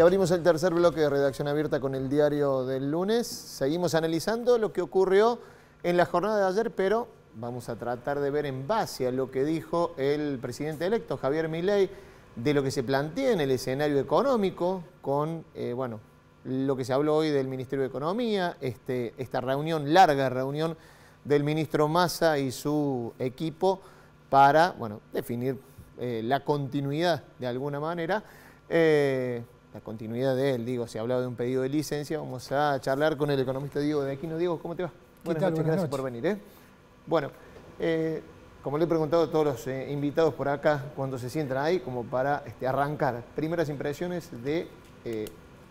Y abrimos el tercer bloque de Redacción Abierta con el diario del lunes. Seguimos analizando lo que ocurrió en la jornada de ayer, pero vamos a tratar de ver en base a lo que dijo el presidente electo, Javier Milei, de lo que se plantea en el escenario económico con, bueno, lo que se habló hoy del Ministerio de Economía, esta reunión, larga reunión del ministro Massa y su equipo para, bueno, definir la continuidad de alguna manera. La continuidad de él, digo, se ha hablado de un pedido de licencia. Vamos a charlar con el economista Diego Dequino. Diego, ¿cómo te va? Buenas noches, gracias por venir. Bueno, como le he preguntado a todos los invitados por acá, cuando se sientan ahí, como para arrancar, primeras impresiones de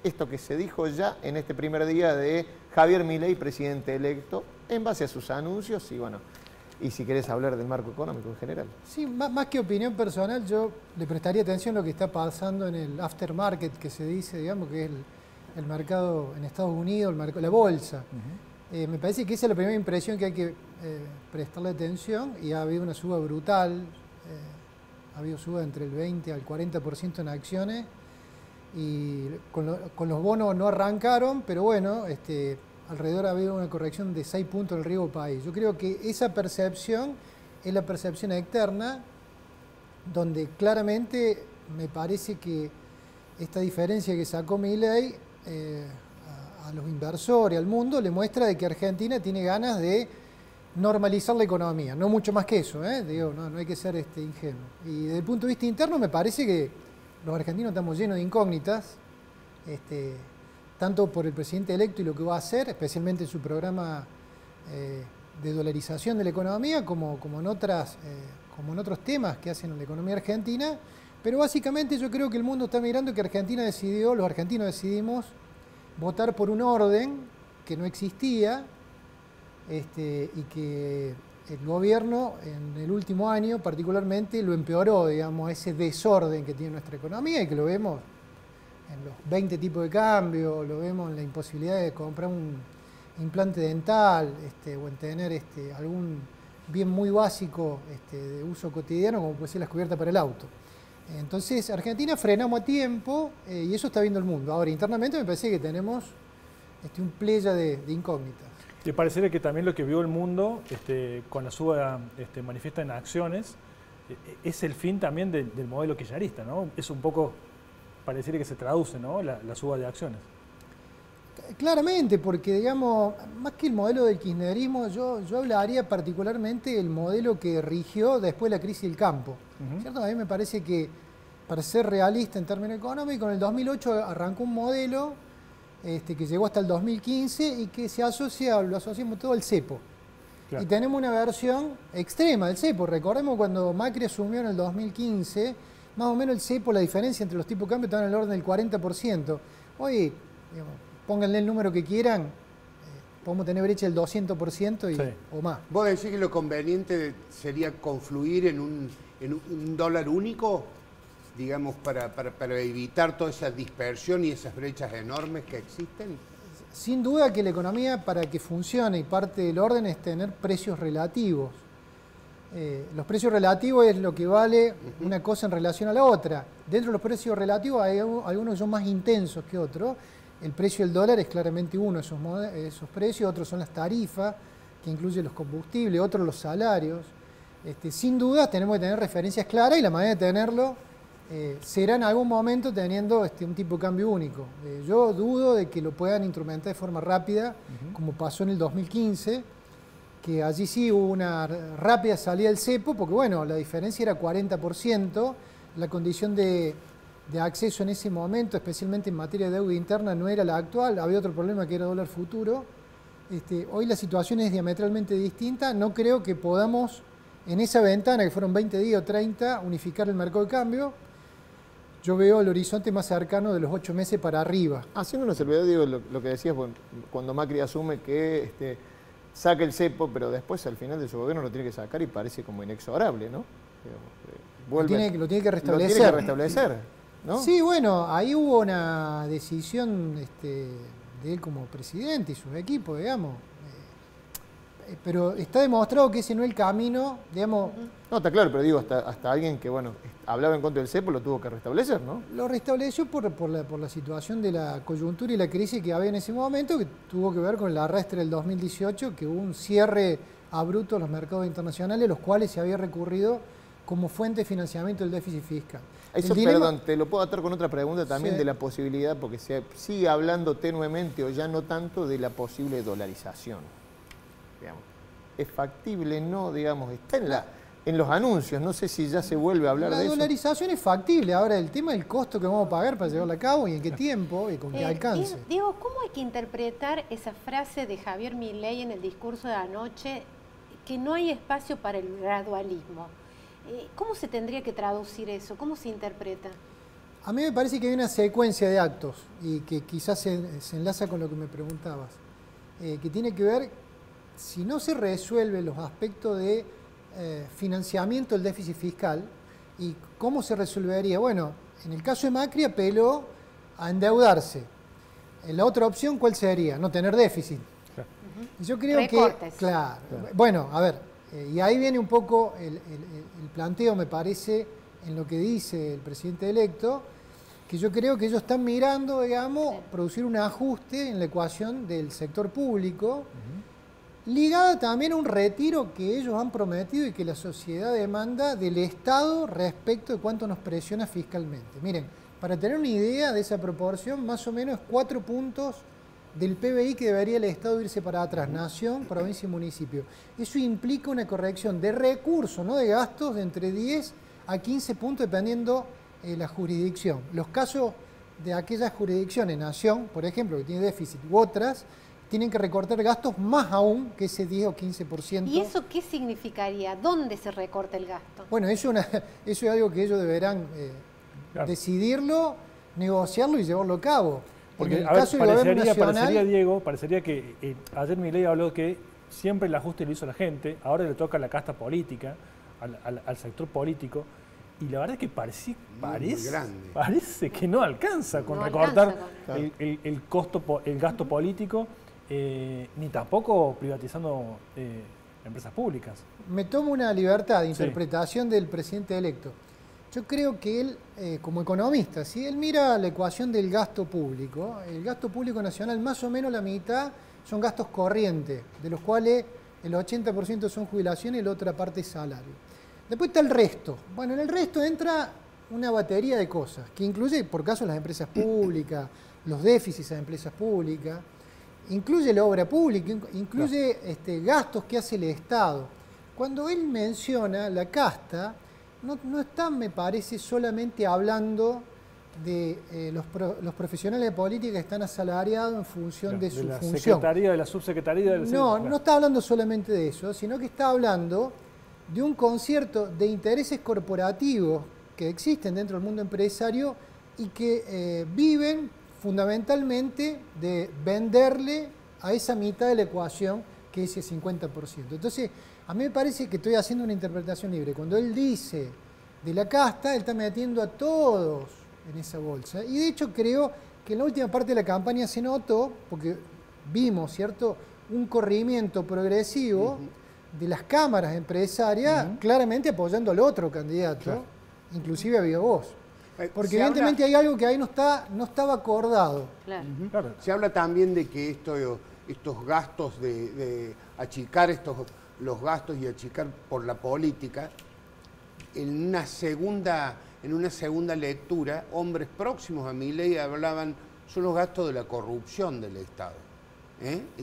esto que se dijo ya en este primer día de Javier Milei, presidente electo, en base a sus anuncios y, bueno, y si querés hablar del marco económico en general. Sí, más que opinión personal, yo le prestaría atención a lo que está pasando en el aftermarket, que se dice, digamos, que es el mercado en Estados Unidos, la bolsa. Uh-huh. Me parece que esa es la primera impresión que hay que prestarle atención, y ha habido una suba brutal, ha habido suba entre el 20 al 40% en acciones, y con los bonos no arrancaron, pero bueno, alrededor ha habido una corrección de 6 puntos en el riesgo país. Yo creo que esa percepción es la percepción externa, donde claramente me parece que esta diferencia que sacó Milei a los inversores, al mundo, le muestra de que Argentina tiene ganas de normalizar la economía, no mucho más que eso, digo, no hay que ser ingenuo. Y desde el punto de vista interno me parece que los argentinos estamos llenos de incógnitas, tanto por el presidente electo y lo que va a hacer, especialmente en su programa de dolarización de la economía, como en otros temas que hacen en la economía argentina. Pero básicamente yo creo que el mundo está mirando que Argentina decidió, los argentinos decidimos votar por un orden que no existía, y que el gobierno en el último año particularmente lo empeoró, digamos, ese desorden que tiene nuestra economía, y que lo vemos en los 20 tipos de cambio, lo vemos en la imposibilidad de comprar un implante dental, o en tener algún bien muy básico de uso cotidiano, como puede ser las cubiertas para el auto. Entonces, Argentina frenamos a tiempo, y eso está viendo el mundo. Ahora, internamente me parece que tenemos un playa de incógnitas. ¿Te parece que también lo que vio el mundo con la suba manifiesta en acciones es el fin también del modelo kirchnerista, ¿no? Es un poco... pareciera que se traduce, ¿no?, la suba de acciones. Claramente, porque, digamos, más que el modelo del kirchnerismo, yo hablaría particularmente del modelo que rigió después la crisis del campo. Uh-huh. ¿Cierto? A mí me parece que, para ser realista en términos económicos, en el 2008 arrancó un modelo que llegó hasta el 2015 y que lo asociamos todo al CEPO. Claro. Y tenemos una versión extrema del CEPO. Recordemos cuando Macri asumió en el 2015... más o menos el CEPO, la diferencia entre los tipos de cambio estaba en el orden del 40%. Hoy, digamos, pónganle el número que quieran, podemos tener brecha del 200% o más. ¿Vos decís que lo conveniente sería confluir en un dólar único, digamos, para evitar toda esa dispersión y esas brechas enormes que existen? Sin duda que la economía, para que funcione, y parte del orden es tener precios relativos. Los precios relativos es lo que vale una cosa en relación a la otra. Dentro de los precios relativos hay algunos que son más intensos que otros. El precio del dólar es claramente uno de esos precios, otros son las tarifas, que incluyen los combustibles, otros los salarios. Sin duda tenemos que tener referencias claras, y la manera de tenerlo será en algún momento teniendo un tipo de cambio único. Yo dudo de que lo puedan instrumentar de forma rápida, como pasó en el 2015, que allí sí hubo una rápida salida del CEPO, porque bueno, la diferencia era 40%, la condición de acceso en ese momento, especialmente en materia de deuda interna, no era la actual, había otro problema que era dólar futuro. Hoy la situación es diametralmente distinta, no creo que podamos, en esa ventana, que fueron 20 días o 30, unificar el mercado de cambio. Yo veo el horizonte más cercano de los 8 meses para arriba. Haciéndonos el video, digo, lo que decías, bueno, cuando Macri asume que... saca el CEPO, pero después al final de su gobierno lo tiene que sacar y parece como inexorable, ¿no? Lo tiene que restablecer, ¿no? Sí, bueno, ahí hubo una decisión de él como presidente y sus equipos, digamos. Pero está demostrado que ese no es el camino, digamos... No, está claro, pero digo, hasta alguien que, bueno, hablaba en contra del CEPO lo tuvo que restablecer, ¿no? Lo restableció por la situación de la coyuntura y la crisis que había en ese momento, que tuvo que ver con el arrastre del 2018, que hubo un cierre abrupto en los mercados internacionales, los cuales se había recurrido como fuente de financiamiento del déficit fiscal. Eso, perdón, te lo puedo atar con otra pregunta también, sí, de la posibilidad, porque se sigue hablando tenuemente o ya no tanto de la posible dolarización. Digamos, ¿es factible? No, digamos, está en los anuncios, no sé si ya se vuelve a hablar de eso. La dolarización es factible, ahora el tema del costo que vamos a pagar para llevarla a cabo y en qué tiempo y con qué alcance. Diego, ¿cómo hay que interpretar esa frase de Javier Milei en el discurso de anoche, que no hay espacio para el gradualismo? ¿Cómo se tendría que traducir eso? ¿Cómo se interpreta? A mí me parece que hay una secuencia de actos y que quizás se enlaza con lo que me preguntabas, que tiene que ver, si no se resuelven los aspectos de financiamiento del déficit fiscal, ¿y cómo se resolvería? Bueno, en el caso de Macri apeló a endeudarse. La otra opción, ¿cuál sería? No tener déficit. Claro. Yo creo recortes. Que... Claro. Bueno, a ver... y ahí viene un poco el planteo, me parece, en lo que dice el presidente electo, que yo creo que ellos están mirando, digamos, producir un ajuste en la ecuación del sector público, ligada también a un retiro que ellos han prometido y que la sociedad demanda del Estado respecto de cuánto nos presiona fiscalmente. Miren, para tener una idea de esa proporción, más o menos 4 puntos... del PBI que debería el Estado irse para atrás, nación, provincia y municipio. Eso implica una corrección de recursos, no de gastos, de entre 10 a 15 puntos, dependiendo la jurisdicción. Los casos de aquellas jurisdicciones, nación, por ejemplo, que tiene déficit, u otras, tienen que recortar gastos más aún que ese 10 o 15%. ¿Y eso qué significaría? ¿Dónde se recorta el gasto? Bueno, eso es algo que ellos deberán claro, decidirlo, negociarlo y llevarlo a cabo. Porque a ver, parecería que ayer Milei habló que siempre el ajuste lo hizo la gente, ahora le toca a la casta política, al sector político, y la verdad es que parece que no alcanza con recortar el gasto político, ni tampoco privatizando empresas públicas. Me tomo una libertad de interpretación del presidente electo. Yo creo que él, como economista, si él mira la ecuación del gasto público, el gasto público nacional, más o menos la mitad son gastos corrientes, de los cuales el 80% son jubilaciones y la otra parte es salario. Después está el resto. Bueno, en el resto entra una batería de cosas, que incluye, por caso, las empresas públicas, los déficits a empresas públicas, incluye la obra pública, incluye gastos que hace el Estado. Cuando él menciona la casta, no está, me parece, solamente hablando de los profesionales de política que están asalariados en función de su función. Secretaría, de la subsecretaría. No está hablando solamente de eso, sino que está hablando de un concierto de intereses corporativos que existen dentro del mundo empresario y que viven fundamentalmente de venderle a esa mitad de la ecuación, que es el 50%. Entonces, a mí me parece que estoy haciendo una interpretación libre. Cuando él dice de la casta, él está metiendo a todos en esa bolsa. Y de hecho creo que en la última parte de la campaña se notó, porque vimos, ¿cierto?, un corrimiento progresivo de las cámaras empresarias, claramente apoyando al otro candidato, inclusive a viva voz. Porque evidentemente hay algo que ahí no estaba acordado. Claro. Se habla también de que estos gastos de achicar los gastos y achicar por la política, en una segunda lectura, hombres próximos a Milei hablaban, son los gastos de la corrupción del Estado,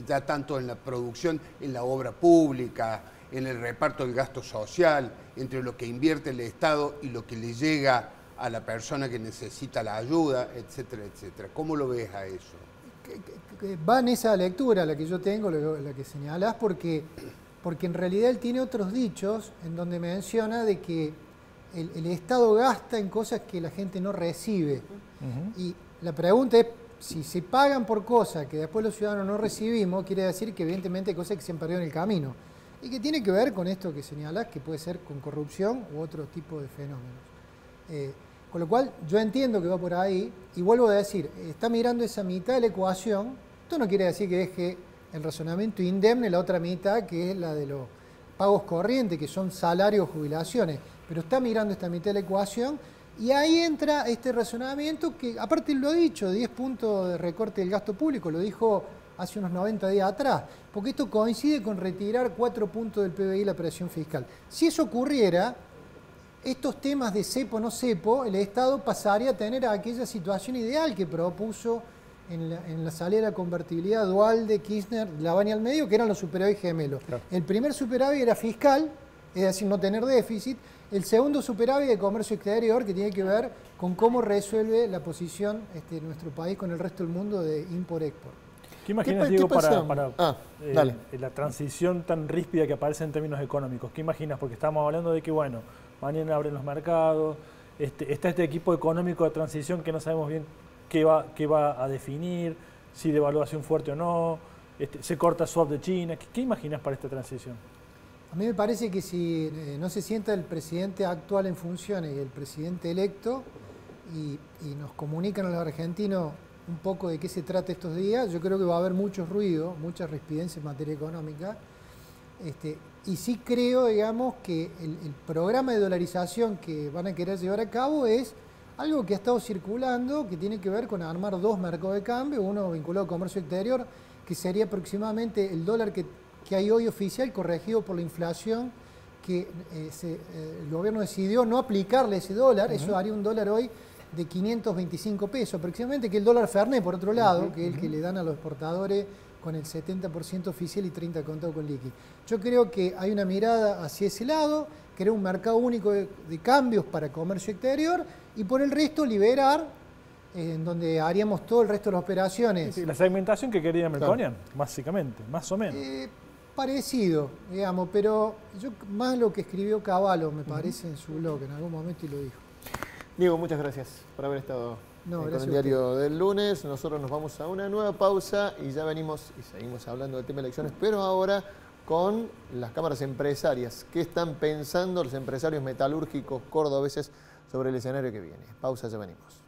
ya tanto en la producción, en la obra pública, en el reparto del gasto social, entre lo que invierte el Estado y lo que le llega a la persona que necesita la ayuda, etcétera, etcétera. ¿Cómo lo ves a eso? Va en esa lectura la que yo tengo, la que señalás, porque en realidad él tiene otros dichos en donde menciona de que el Estado gasta en cosas que la gente no recibe. Y la pregunta es, si se pagan por cosas que después los ciudadanos no recibimos, quiere decir que evidentemente hay cosas que se han perdido en el camino. Y que tiene que ver con esto que señalás, que puede ser con corrupción u otro tipo de fenómenos. Con lo cual, yo entiendo que va por ahí, y vuelvo a decir, está mirando esa mitad de la ecuación, esto no quiere decir que deje el razonamiento indemne, la otra mitad que es la de los pagos corrientes, que son salarios, jubilaciones, pero está mirando esta mitad de la ecuación y ahí entra este razonamiento que, aparte lo ha dicho, 10 puntos de recorte del gasto público, lo dijo hace unos 90 días atrás, porque esto coincide con retirar 4 puntos del PBI la presión fiscal. Si eso ocurriera, estos temas de CEPO, no CEPO, el Estado pasaría a tener aquella situación ideal que propuso en la salida de la convertibilidad Dualde, Kirchner, Lavagna al medio, que eran los superávit gemelos. Claro. El primer superávit era fiscal, es decir, no tener déficit. El segundo superávit de comercio exterior, que tiene que ver con cómo resuelve la posición nuestro país con el resto del mundo de import-export. ¿Qué imaginas, Diego, para la transición tan ríspida que aparece en términos económicos? ¿Qué imaginas? Porque estamos hablando de que, bueno, mañana abren los mercados, está este equipo económico de transición que no sabemos bien qué va a definir, si devaluación fuerte o no, se corta swap de China. ¿Qué imaginas para esta transición? A mí me parece que si no se sienta el presidente actual en funciones y el presidente electo y nos comunican a los argentinos un poco de qué se trata estos días, yo creo que va a haber mucho ruido, mucha rispidencia en materia económica. Y sí creo, digamos, que el programa de dolarización que van a querer llevar a cabo es algo que ha estado circulando, que tiene que ver con armar dos mercados de cambio, uno vinculado a comercio exterior, que sería aproximadamente el dólar que hay hoy oficial, corregido por la inflación, que el gobierno decidió no aplicarle ese dólar, eso haría un dólar hoy de 525 pesos aproximadamente, que el dólar Fernet, por otro lado, que es el que le dan a los exportadores con el 70% oficial y 30% contado con liqui. Yo creo que hay una mirada hacia ese lado, crear un mercado único de cambios para comercio exterior y por el resto liberar, en donde haríamos todo el resto de las operaciones. Sí, la segmentación que quería Melconian, claro, básicamente, más o menos. Parecido, digamos, pero yo más lo que escribió Cavallo, me parece, en su blog, en algún momento y lo dijo. Diego, muchas gracias por haber estado con el diario del lunes. Nosotros nos vamos a una nueva pausa y ya venimos y seguimos hablando del tema de elecciones, pero ahora con las cámaras empresarias. ¿Qué están pensando los empresarios metalúrgicos cordobeses sobre el escenario que viene? Pausa, ya venimos.